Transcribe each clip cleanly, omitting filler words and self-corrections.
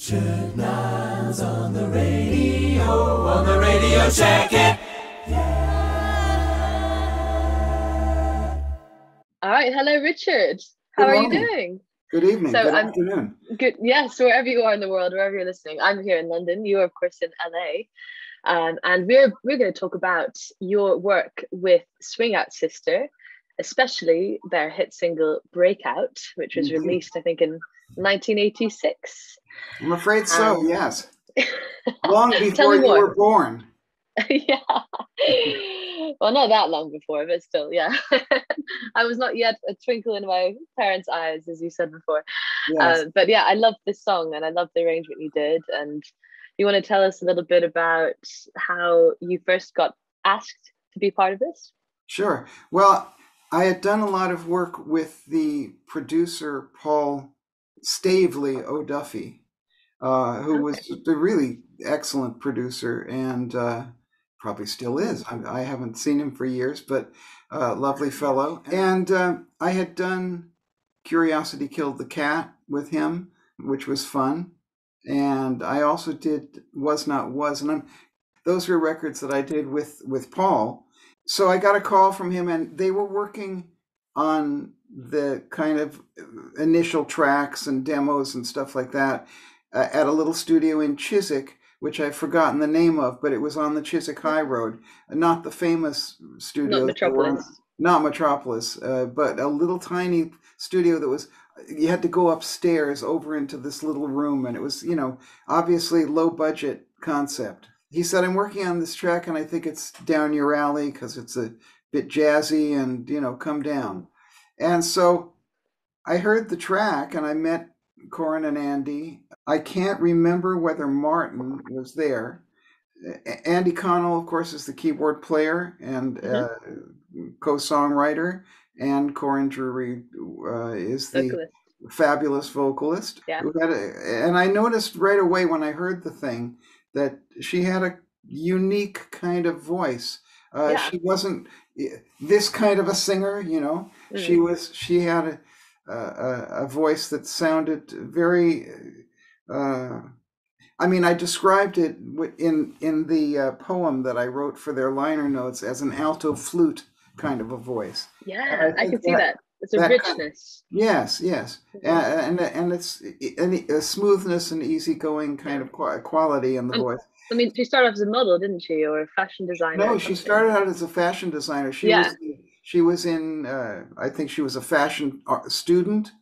Richard Niles on the radio, check it! Yeah. All right, hello Richard. How are you doing? Good evening, good afternoon. Good, yes, wherever you are in the world, wherever you're listening. I'm here in London, you're of course in LA. And we're going to talk about your work with Swing Out Sister, especially their hit single Breakout, which was released, I think, in 1986. I'm afraid so, yes. Long before you were born. Yeah. Well, not that long before, but still, yeah. I was not yet a twinkle in my parents' eyes, as you said before. Yes. But yeah, I love this song and I love the arrangement you did. And you want to tell us a little bit about how you first got asked to be part of this? Sure. Well, I had done a lot of work with the producer, Paul Staveley O'Duffy, who was a really excellent producer and probably still is. I haven't seen him for years, but lovely fellow. And I had done Curiosity Killed the Cat with him, which was fun. And I also did Was Not Was, and those were records that I did with Paul. So I got a call from him, and they were working on the kind of initial tracks and demos and stuff like that at a little studio in Chiswick, which I've forgotten the name of, but it was on the Chiswick High Road, not the famous studio. Not Metropolis. Not Metropolis, but a little tiny studio that was. You had to go upstairs over into this little room, and it was, you know, obviously low budget concept. He said, I'm working on this track and I think it's down your alley because it's a bit jazzy and, you know, come down. And so I heard the track and I met Corinne and Andy. I can't remember whether Martin was there. Andy Connell, of course, is the keyboard player and co-songwriter. And Corinne Drury is the fabulous vocalist. Yeah. And I noticed right away when I heard the thing that she had a unique kind of voice. Yeah. She wasn't this kind of a singer, you know. Mm. She had a voice that sounded very. I mean, I described it in the poem that I wrote for their liner notes as an alto flute kind of a voice. Yeah, I can see that. It's a richness. Yes, yes. And it's a smoothness and easygoing kind of quality in the voice. I mean, she started off as a model, didn't she, or a fashion designer? No, she started out as a fashion designer. She was in I think she was a fashion student,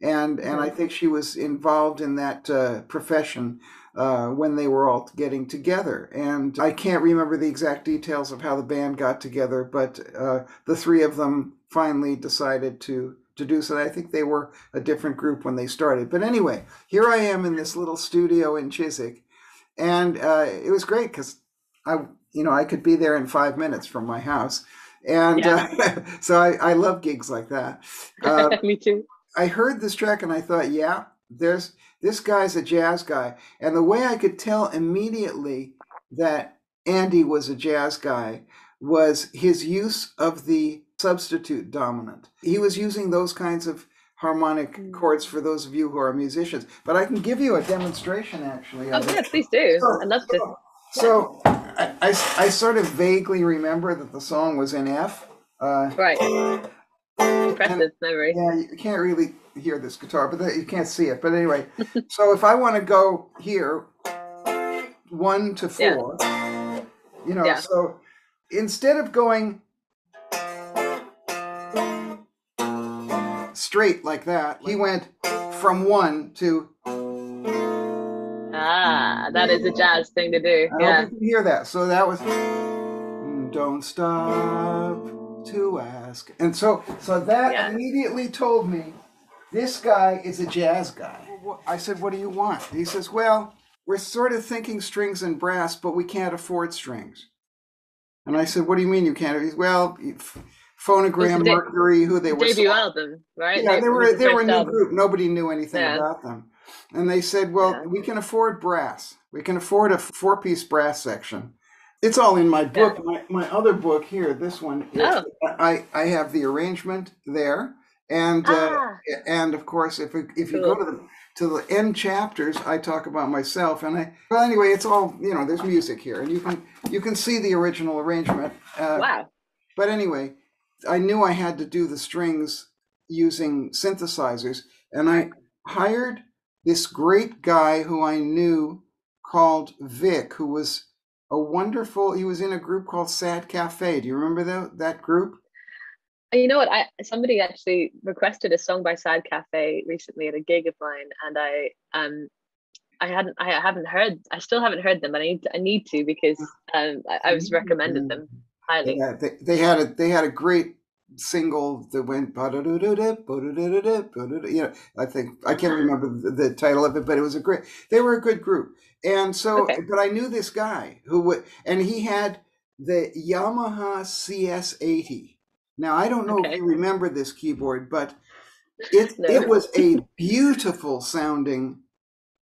and I think she was involved in that profession when they were all getting together. And I can't remember the exact details of how the band got together, but the three of them finally decided to do so. I think they were a different group when they started. But anyway, here I am in this little studio in Chiswick, and it was great because I could be there in 5 minutes from my house. And so I love gigs like that. Me too. I heard this track and I thought, yeah, this guy's a jazz guy. And the way I could tell immediately that Andy was a jazz guy was his use of the substitute dominant. He was using those kinds of harmonic chords for those of you who are musicians. But I can give you a demonstration, actually. Oh, yeah, please do. I'd love to. So I sort of vaguely remember that the song was in F. Right. Impressive memory. Yeah, you can't really hear this guitar, but you can't see it. But anyway, so if I want to go here, 1 to 4, you know, so instead of going straight like that, he went from 1 to. That is a jazz thing to do. I hope you can hear that. So that was Don't Stop to Ask. And so that immediately told me, this guy is a jazz guy. I said, what do you want? He says, well, we're sort of thinking strings and brass, but we can't afford strings. And I said, what do you mean you can't? He said, well, Phonogram, Mercury, who they were. Debut album, right? Yeah, they were a new group. Nobody knew anything about them. And they said, well, we can afford brass. We can afford a 4-piece brass section. It's all in my book. My other book here, this one, I have the arrangement there. And of course, if you go to the to the end chapters, I talk about myself, and I, well, anyway, it's all, you know, there's music here, and you can see the original arrangement. Wow. But anyway, I knew I had to do the strings using synthesizers, and I hired this great guy who I knew called Vic, who was a wonderful, he was in a group called Sad Cafe. Do you remember that group? You know what? Somebody actually requested a song by Sad Cafe recently at a gig of mine, and I still haven't heard them, but I need to because I was recommended them highly. Yeah, they had a great single that went you know, I can't remember the title of it, but it was a great. They were a good group, and so okay. But I knew this guy who would, and he had the Yamaha CS80. Now, I don't know if you remember this keyboard, but it was a beautiful sounding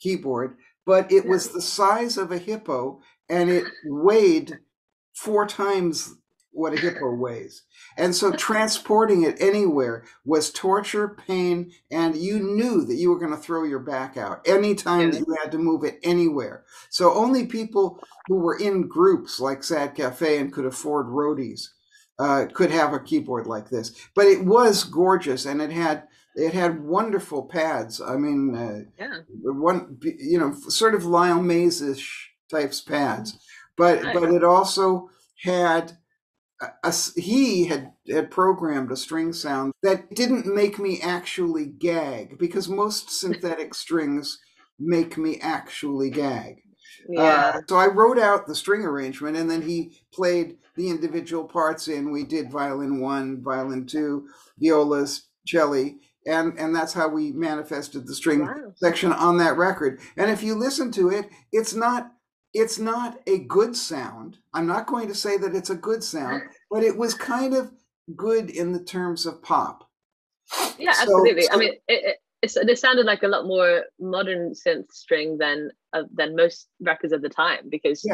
keyboard, but it was the size of a hippo, and it weighed 4 times what a hippo weighs. And so transporting it anywhere was torture, pain, and you knew that you were going to throw your back out anytime you had to move it anywhere. So only people who were in groups like Sad Cafe and could afford roadies could have a keyboard like this, but it was gorgeous, and it had wonderful pads. I mean, one, you know, sort of Lyle Mays-ish types pads, but it also had he had programmed a string sound that didn't make me actually gag, because most synthetic strings make me actually gag. Yeah. So I wrote out the string arrangement, and then he played the individual parts in. We did violin 1, violin 2, violas, cello, and that's how we manifested the string section on that record. And if you listen to it, it's not a good sound. I'm not going to say that it's a good sound, but it was kind of good in the terms of pop. Yeah, so, absolutely. I mean, it sounded like a lot more modern synth string than most records of the time, because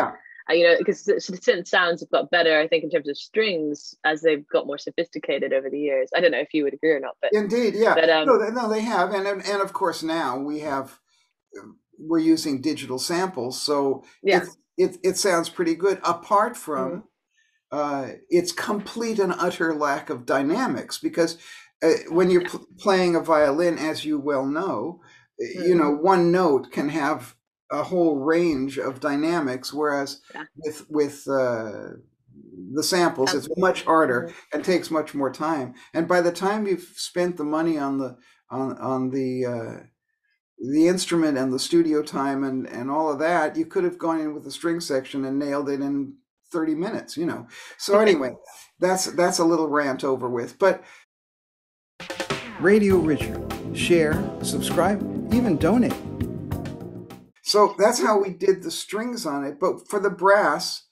because synth sounds have got better, I think, in terms of strings as they've got more sophisticated over the years. I don't know if you would agree or not, but indeed, yeah, but, no, they have, and of course now we're using digital samples, so it sounds pretty good. Apart from its complete and utter lack of dynamics, because. When you're playing a violin, as you well know, you know, one note can have a whole range of dynamics, whereas with the samples, it's much harder and takes much more time. And by the time you've spent the money on the instrument and the studio time and all of that, you could have gone in with the string section and nailed it in 30 minutes, you know. So anyway, that's a little rant over with, but. Radio Richard. Share, subscribe, even donate. So that's how we did the strings on it. But for the brass,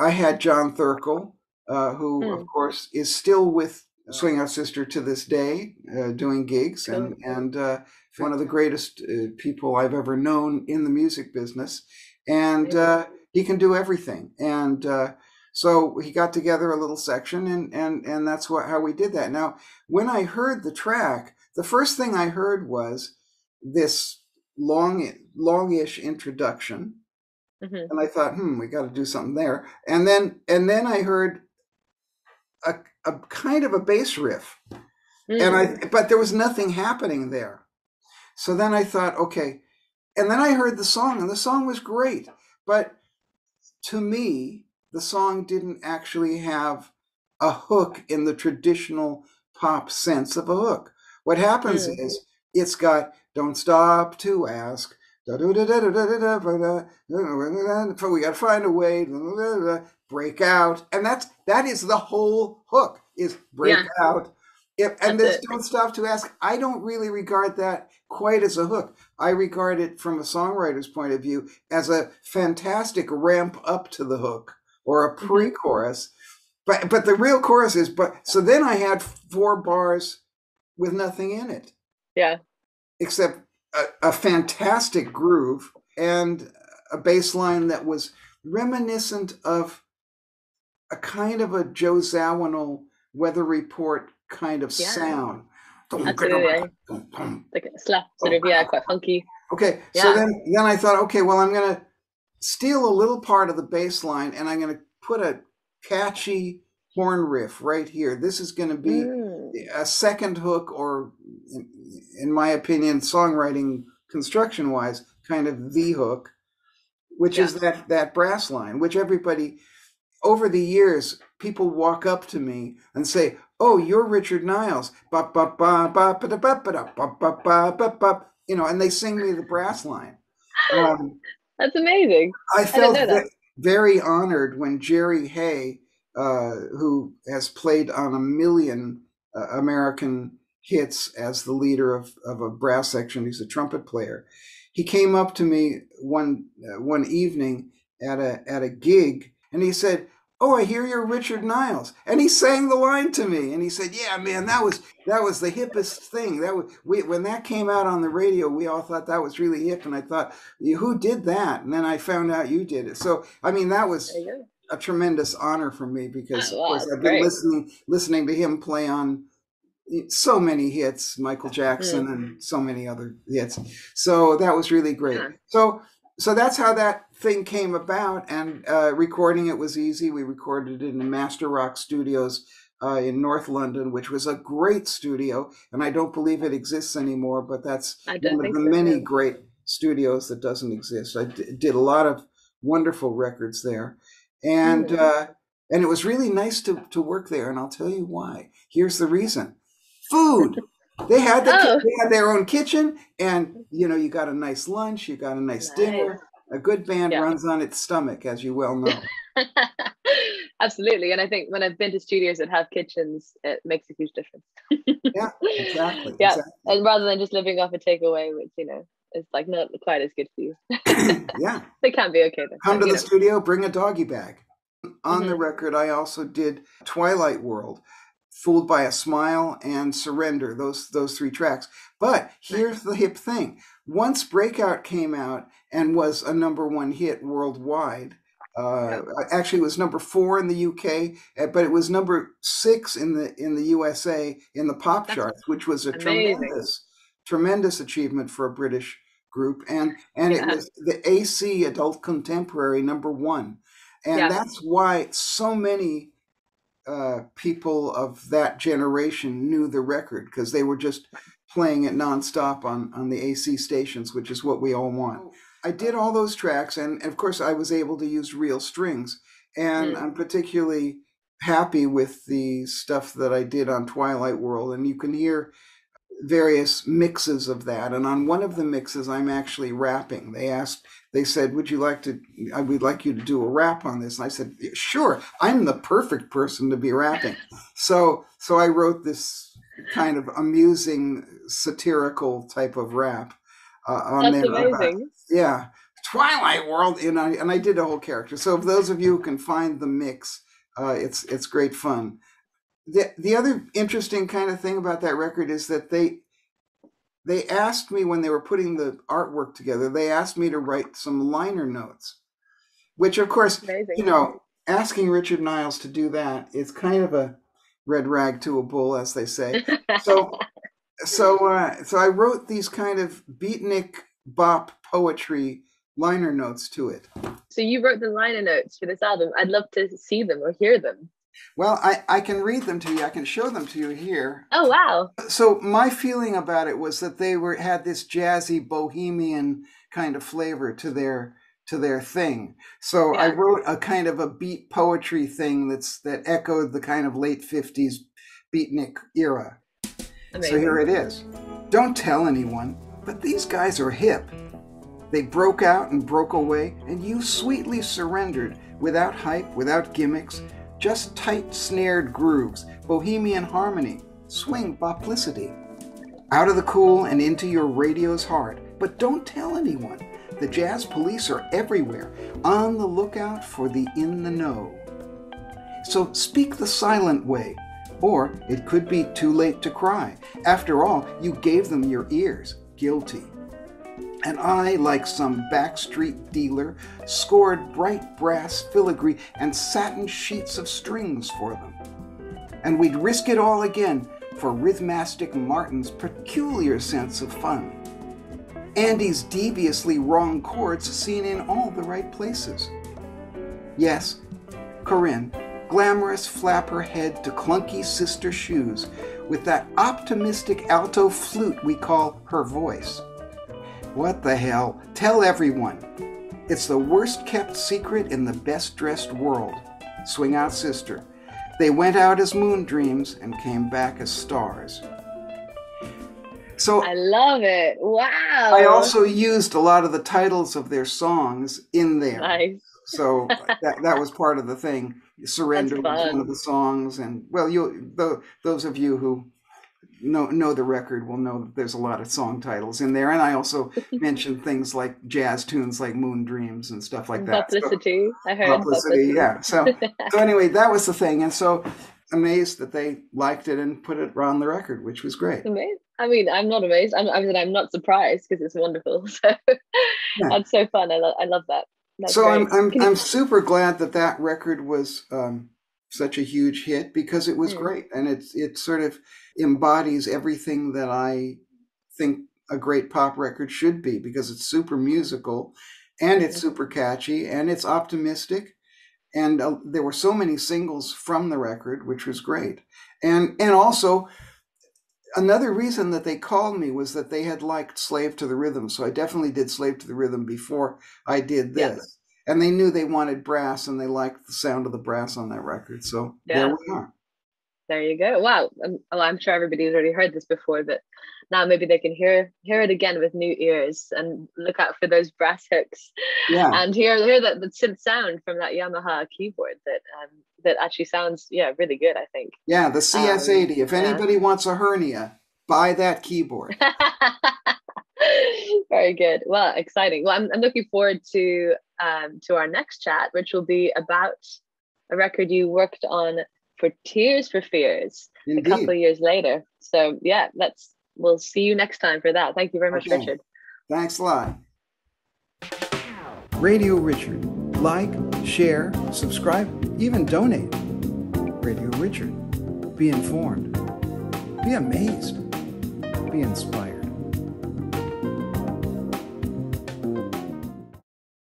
I had John Thirkell, who, of course, is still with Swing Out Sister to this day, doing gigs, and one of the greatest people I've ever known in the music business. And he can do everything. And so he got together a little section, and that's how we did that. Now, when I heard the track, the first thing I heard was this longish introduction, and I thought, we got to do something there. And then I heard a kind of a bass riff, but there was nothing happening there. So then I thought, okay, and then I heard the song, and the song was great, but to me. The song didn't actually have a hook in the traditional pop sense of a hook. What happens is it's got "Don't Stop to Ask," da da da da da da da da. We got to find a way. Break out, and that is the whole hook is break out. And this "Don't Stop to Ask." I don't really regard that quite as a hook. I regard it from a songwriter's point of view as a fantastic ramp up to the hook. Or a pre-chorus, but the real chorus is, but so then I had 4 bars with nothing in it, except a fantastic groove and a bass line that was reminiscent of a kind of a Joe Zawinul Weather Report kind of sound, Absolutely. Like a slap, sort of, yeah, quite funky. Okay, yeah. So then I thought, okay, well, I'm going to steal a little part of the bass line and I'm going to put a catchy horn riff right here. This is going to be a second hook, or in my opinion, songwriting construction wise, kind of the hook, which is that brass line, which everybody over the years, people walk up to me and say, "Oh, you're Richard Niles." You know, and they sing me the brass line. That's amazing. I felt very honored when Jerry Hey, who has played on a million American hits as the leader of a brass section, he's a trumpet player. He came up to me one evening at a gig, and he said, "Oh, I hear you're Richard Niles," and he sang the line to me. And he said, "Yeah, man, that was the hippest thing. When that came out on the radio, we all thought that was really hip." And I thought, "Who did that?" And then I found out you did it. So I mean, that was a tremendous honor for me, because of course I've been listening to him play on so many hits, Michael Jackson and so many other hits. So that was really great. So that's how that thing came about, and recording it was easy. We recorded it in Master Rock Studios in North London, which was a great studio, and I don't believe it exists anymore, but that's one of the many great studios that doesn't exist. I did a lot of wonderful records there, and it was really nice to work there, and I'll tell you why. Here's the reason. Food. They had their own kitchen, and you know, you got a nice lunch, you got a nice dinner. A good band runs on its stomach, as you well know. Absolutely. And I think when I've been to studios that have kitchens, it makes a huge difference. Yeah, exactly. Yeah. Exactly. And rather than just living off a takeaway, which, you know, is like not quite as good for you. Yeah. They can be okay then. Come to the studio, bring a doggy bag. On the record, I also did Twilight World, Fooled by a Smile, and Surrender, those three tracks. But here's the hip thing. Once Breakout came out and was a #1 hit worldwide, actually it was #4 in the UK, but it was #6 in the USA in the pop charts, which was a tremendous achievement for a British group. And it was the AC Adult Contemporary #1. And that's why so many people of that generation knew the record, because they were just playing it nonstop on the AC stations, which is what we all want. I did all those tracks, and of course I was able to use real strings, and I'm particularly happy with the stuff that I did on Twilight World, and you can hear various mixes of that. And on one of the mixes, I'm actually rapping. They said, "Would you like to? I would like you to do a rap on this." And I said, "Sure, I'm the perfect person to be rapping." So I wrote this kind of amusing, satirical type of rap on there. That's amazing. Yeah, Twilight World, you know, and I did a whole character. So if those of you who can find the mix, it's great fun. The other interesting kind of thing about that record is that they asked me, when they were putting the artwork together, they asked me to write some liner notes, which of course, you know, asking Richard Niles to do that is kind of a red rag to a bull, as they say. So I wrote these kind of beatnik bop poetry liner notes to it. So you wrote the liner notes for this album. I'd love to see them or hear them. Well, I can read them to you. I can show them to you here. Oh, wow. So my feeling about it was that they had this jazzy bohemian kind of flavor to their thing. So I wrote a kind of a beat poetry thing that echoed the kind of late 50s beatnik era. Amazing. So here it is. "Don't tell anyone, but these guys are hip. They broke out and broke away, and you sweetly surrendered, without hype, without gimmicks. Just tight snared grooves, bohemian harmony, swing boplicity. Out of the cool and into your radio's heart, but don't tell anyone. The jazz police are everywhere, on the lookout for the in the know. So speak the silent way, or it could be too late to cry. After all, you gave them your ears, guilty. And I, like some backstreet dealer, scored bright brass filigree and satin sheets of strings for them. And we'd risk it all again, for Rhythmastic Martin's peculiar sense of fun. Andy's deviously wrong chords seen in all the right places. Yes, Corinne, glamorous flapper head to clunky sister shoes with that optimistic alto flute we call her voice. What the hell? Tell everyone. It's the worst kept secret in the best dressed world. Swing Out Sister. They went out as moon dreams and came back as stars. So I love it. Wow. I also used a lot of the titles of their songs in there. Nice. So that was part of the thing. Surrender was one of the songs, and well, those of you who know the record will know that there's a lot of song titles in there. And I also mentioned things like jazz tunes, like Moon Dreams and stuff like that. Publicity, so, I heard. Publicity, yeah. So anyway, that was the thing, and so amazed that they liked it and put it on the record, which was great. Amazing. I mean, I'm not amazed. I'm not surprised because it's wonderful. So yeah. That's so fun. I love that. That's so great. I'm super glad that record was such a huge hit, because it was great, and it sort of embodies everything that I think a great pop record should be, because it's super musical, and it's super catchy, and it's optimistic, and there were so many singles from the record, which was great, and also. Another reason that they called me was that they had liked Slave to the Rhythm. So I definitely did Slave to the Rhythm before I did this. Yes. And they knew they wanted brass, and they liked the sound of the brass on that record. So There we are. There you go. Wow. I'm sure everybody's already heard this before, but now maybe they can hear it again with new ears and look out for those brass hooks. Yeah. And hear that synth sound from that Yamaha keyboard that actually sounds really good, I think. Yeah, the CS80. If anybody wants a hernia, buy that keyboard. Very good. Well, exciting. Well, I'm looking forward to our next chat, which will be about a record you worked on for Tears for Fears. Indeed. A couple of years later. So yeah, we'll see you next time for that. Thank you very much, Richard. Thanks a lot. Radio Richard. Like, share, subscribe, even donate. Radio Richard. Be informed. Be amazed. Be inspired.